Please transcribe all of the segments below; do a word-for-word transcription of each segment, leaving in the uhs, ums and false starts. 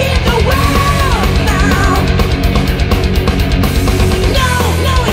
the world now. No, no.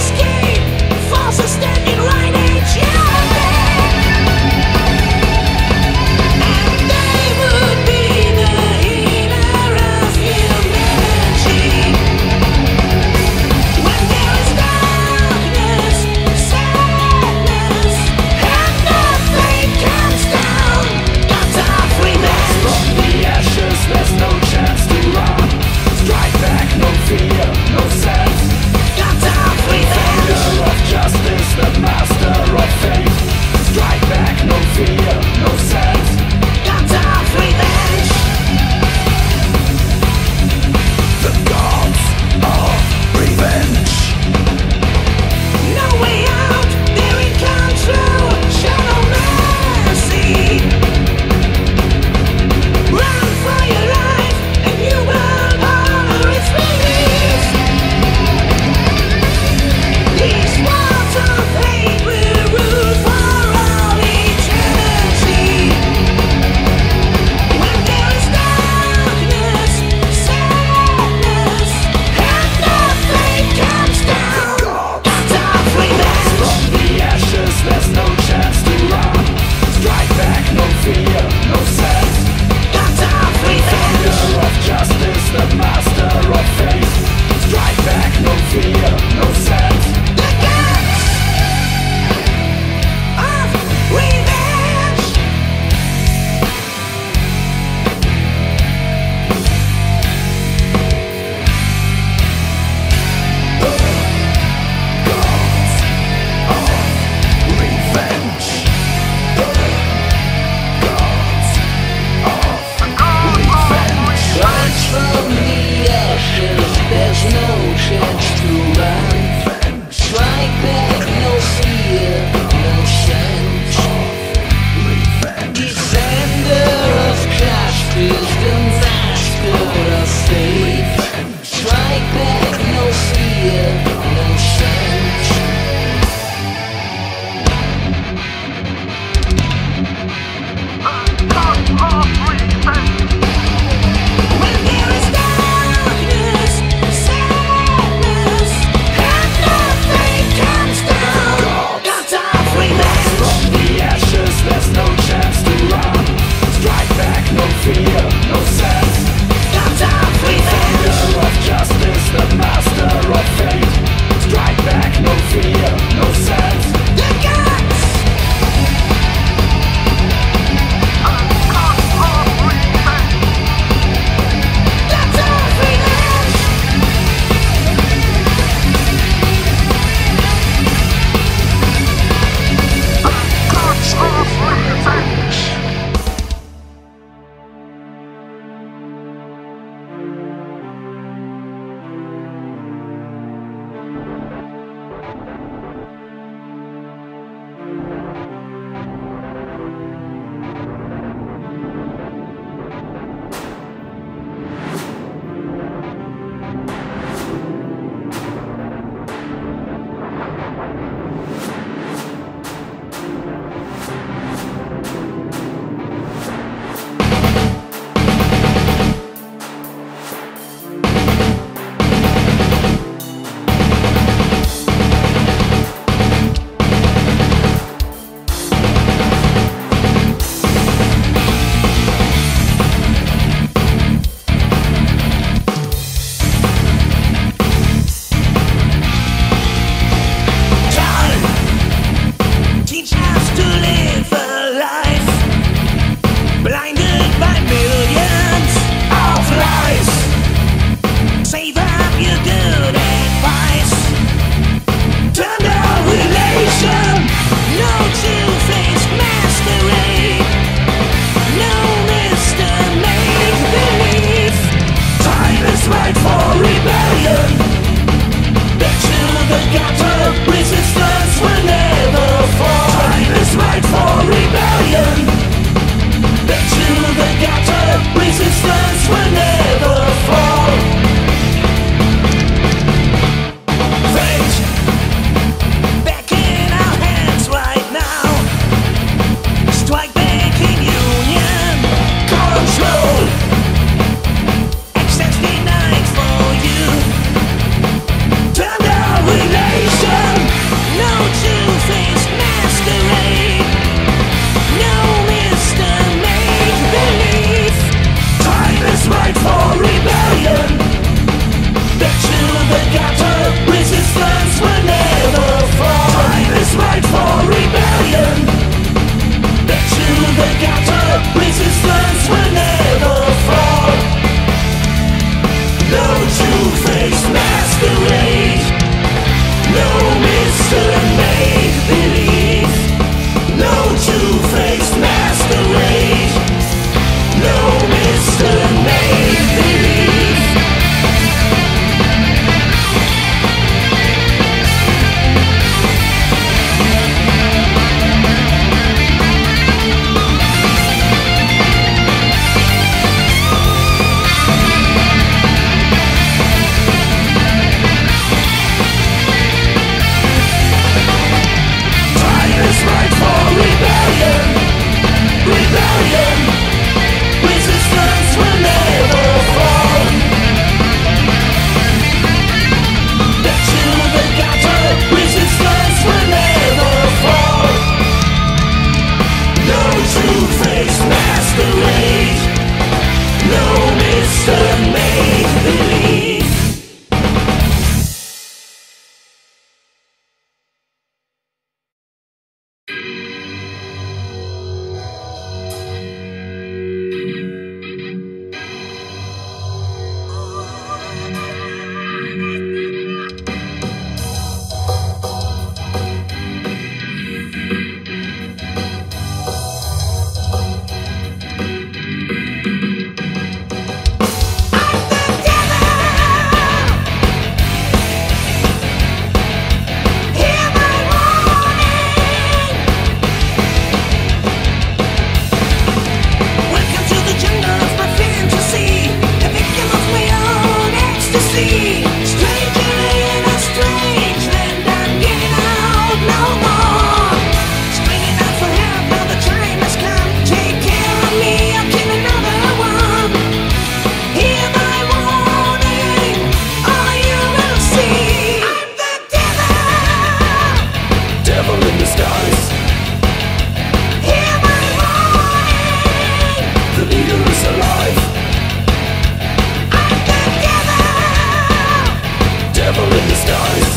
devil in disguise.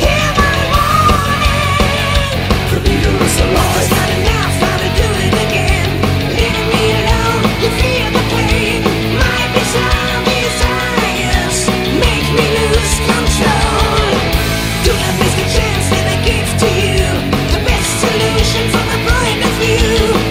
Hear my warning, the leader is alive. It's not enough, I'm gonna do it again. Leaving me alone, you feel the pain. My bizarre desires make me lose control. Do not miss the chance that I give to you, the best solution from my point of view.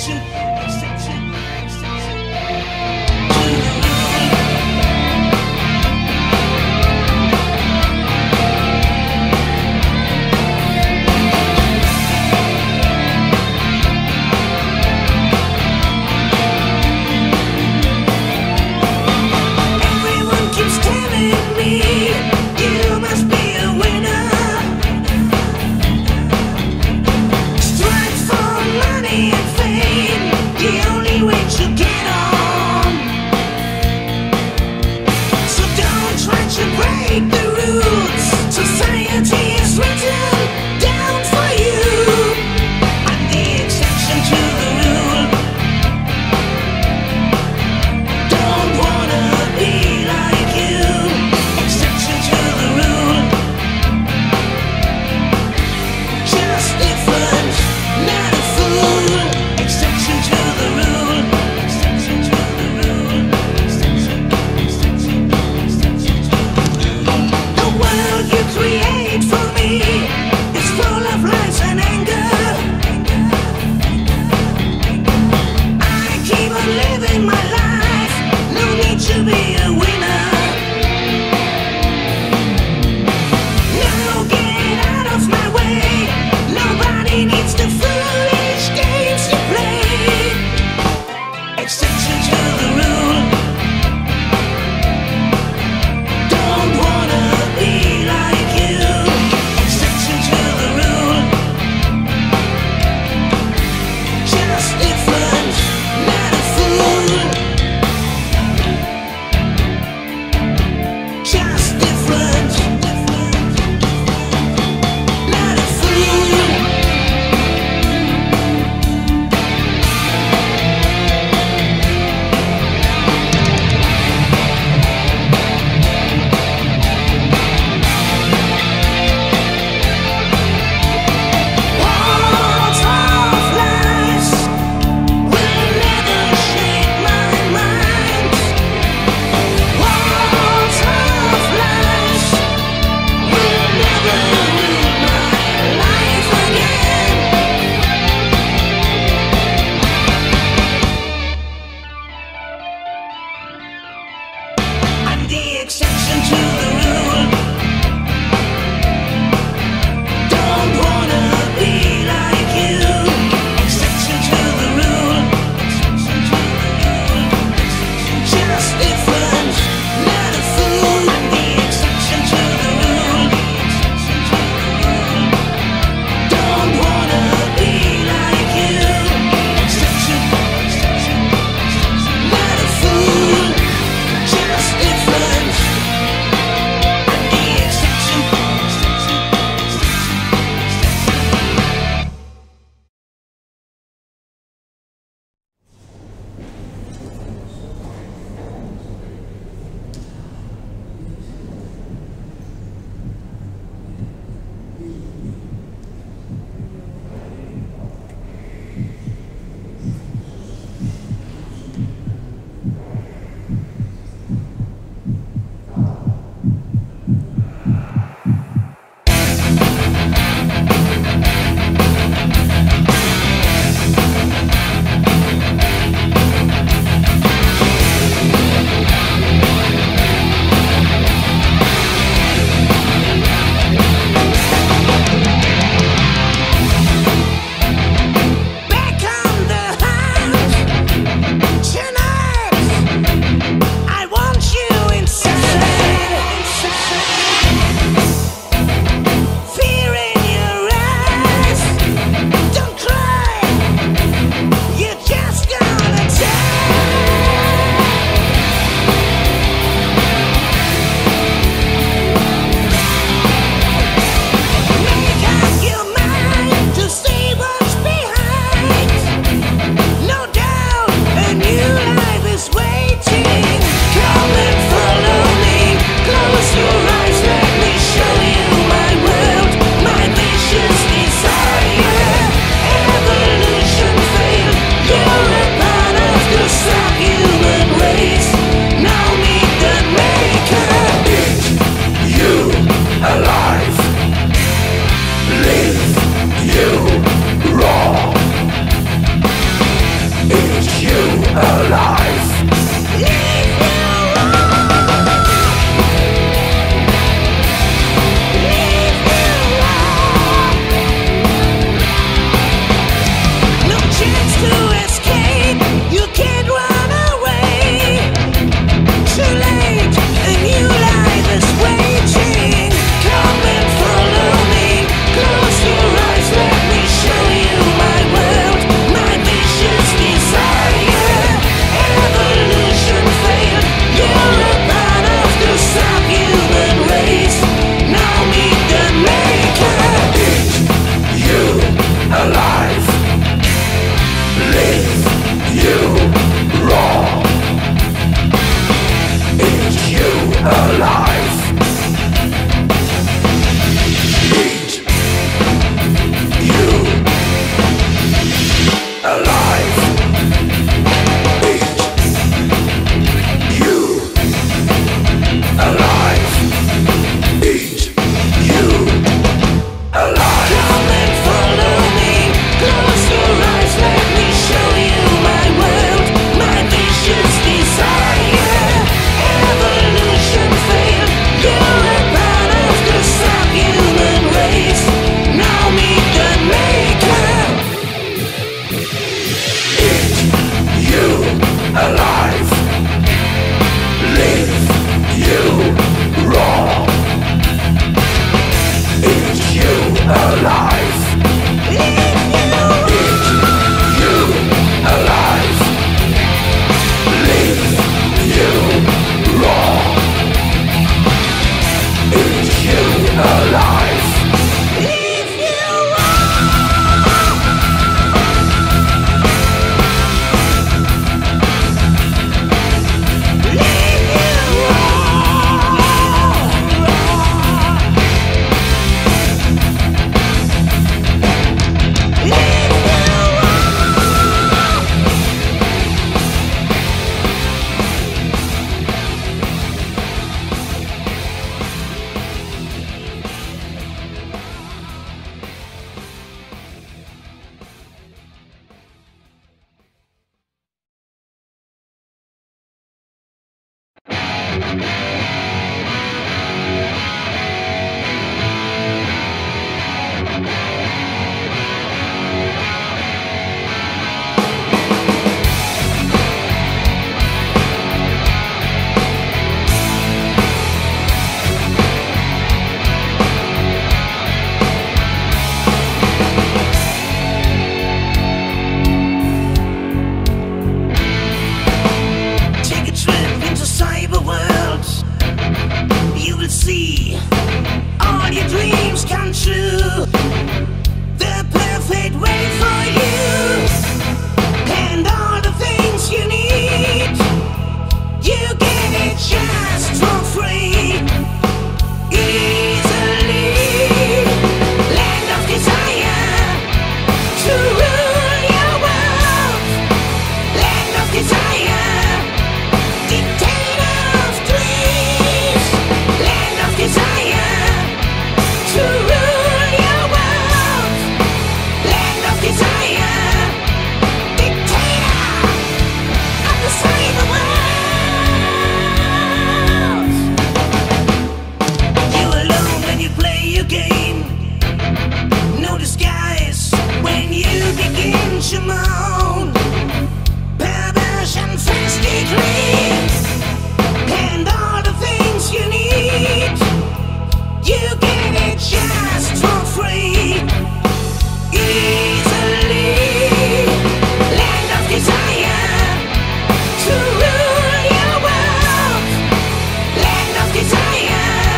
Fame. Shimon, perversion, thirsty dreams, and all the things you need, you get it just for free, easily. Land of desire to rule your world. Land of desire,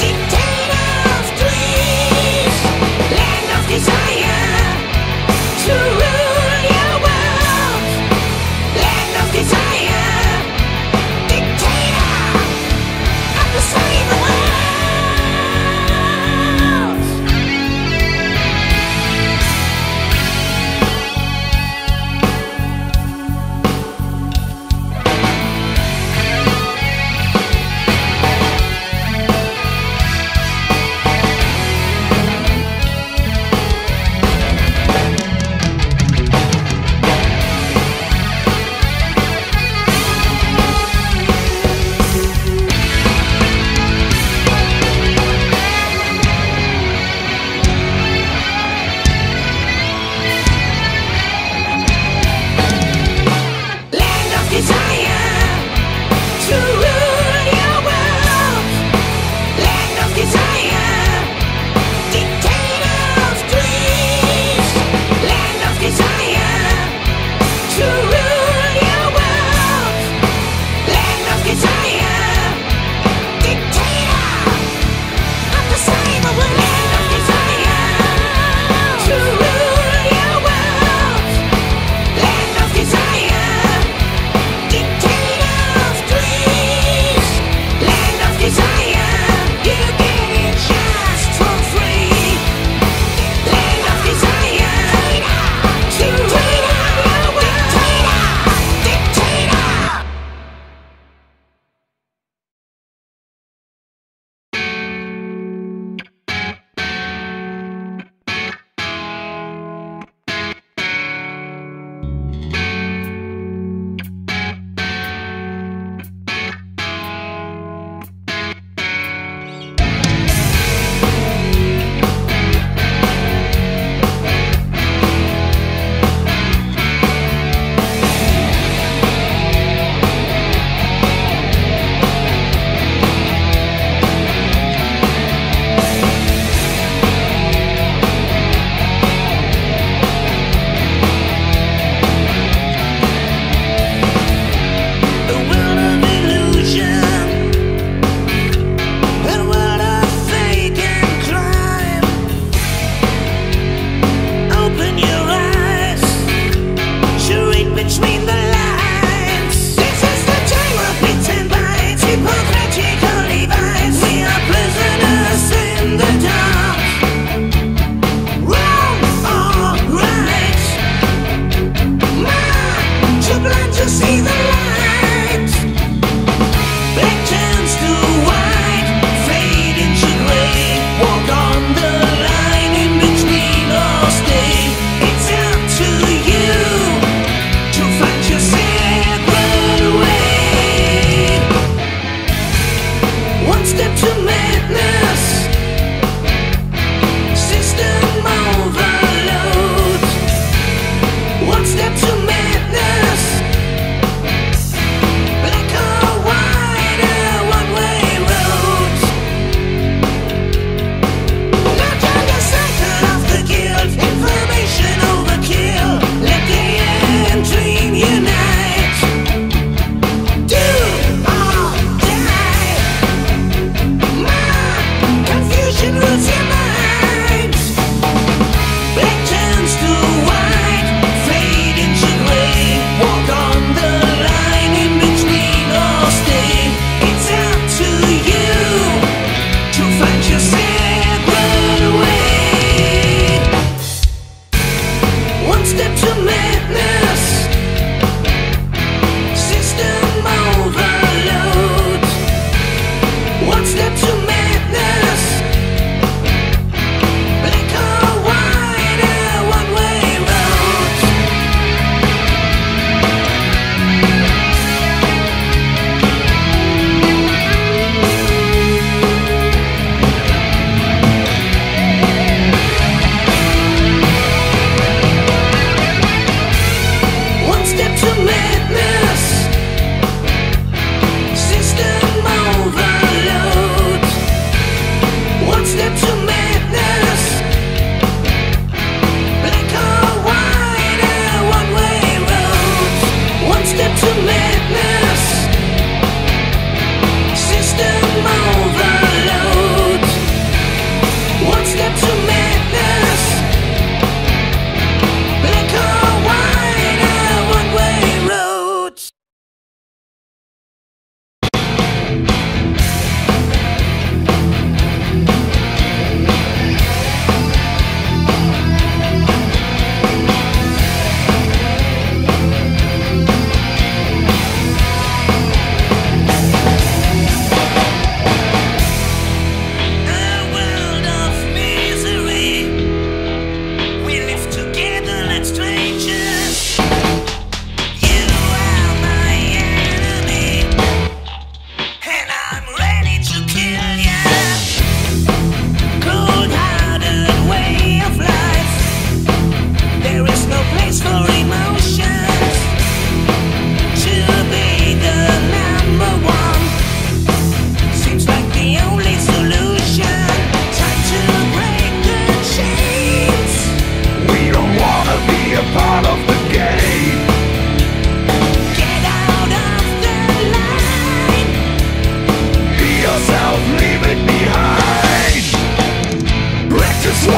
dictator of dreams. Land of desire. To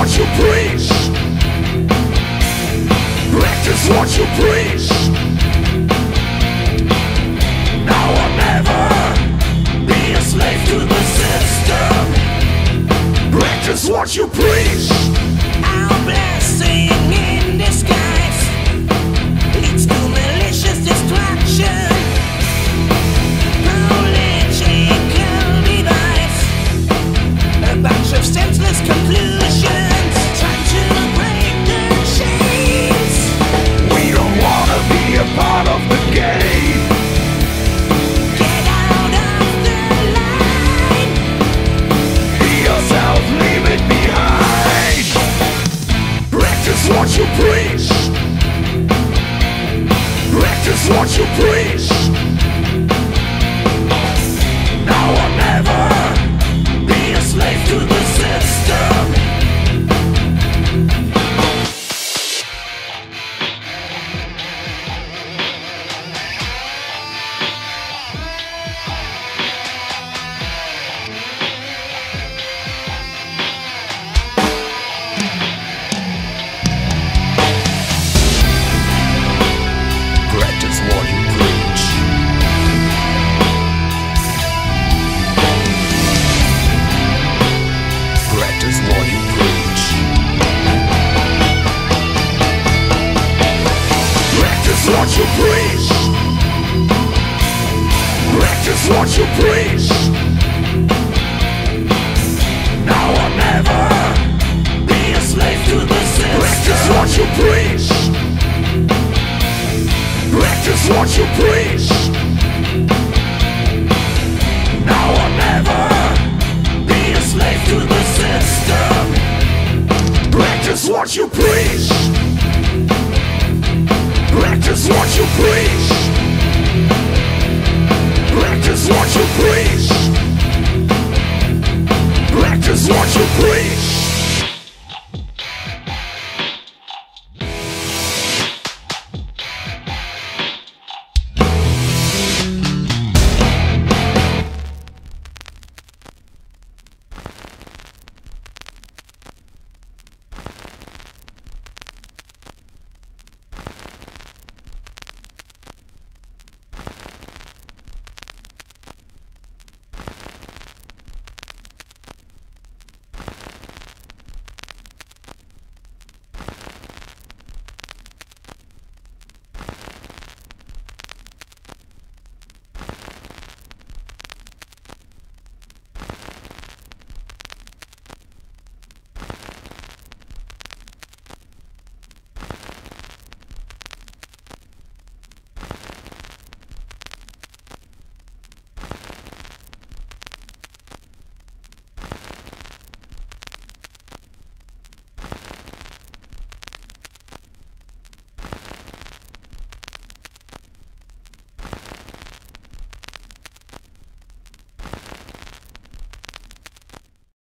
what you preach. Practice what you preach. Now or never, be a slave to the system. Practice what you preach. Our blessing in disguise, it's to malicious destruction. Bunch of senseless conclusions, trying to break the chains. We don't wanna be a part of the game. Get out of the line. Be yourself, leave it behind. Practice what you preach. Practice what you preach. Now or never. Slave to the system. Practice what you preach.